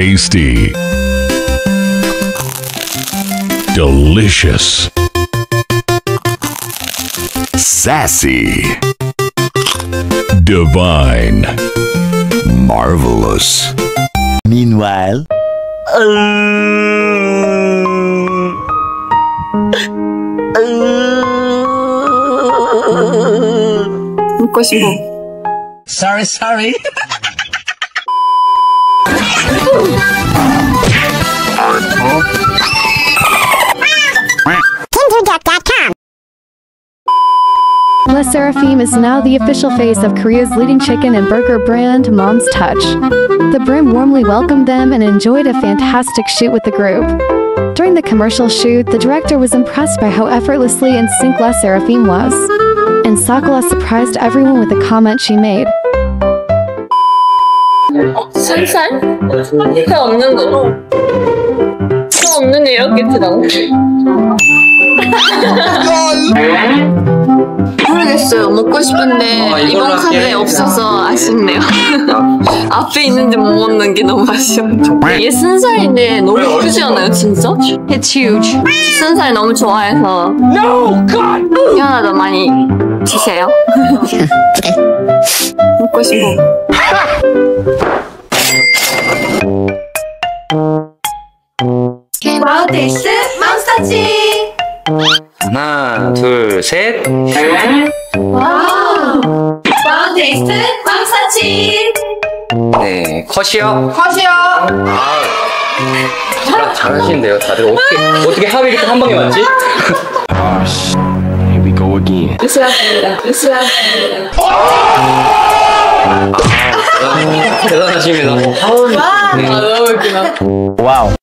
tasty. Delicious. Sassy. Divine. Marvelous. Meanwhile, Sorry. Le Sserafim is now the official face of Korea's leading chicken and burger brand, Mom's Touch. The brand warmly welcomed them and enjoyed a fantastic shoot with the group. During the commercial shoot, the director was impressed by how effortlessly in sync Le Sserafim was. And Sakura surprised everyone with the comment she made. 모르겠어요. 먹고 싶은데 이번 카드에 없어서 아쉽네요. 앞에 있는데 못 먹는 게 너무 아쉬워요. 이게 순살인데 너무 크지 않아요, 진짜? It's huge. 순살 너무 좋아해서. No God. 미안하다 많이 드세요. 먹고 싶어. 와우 테이스 맘스터치. 하나, 둘, 셋. 와우. 와우 테이스트 맘스터치. 네, 컷이요. 아, 잘하시는데요, 다들 어떻게 합이 이렇게 한 방에 맞지? 아, 씨. Here we go again. 으스랍니다. 대단하십니다. 와우.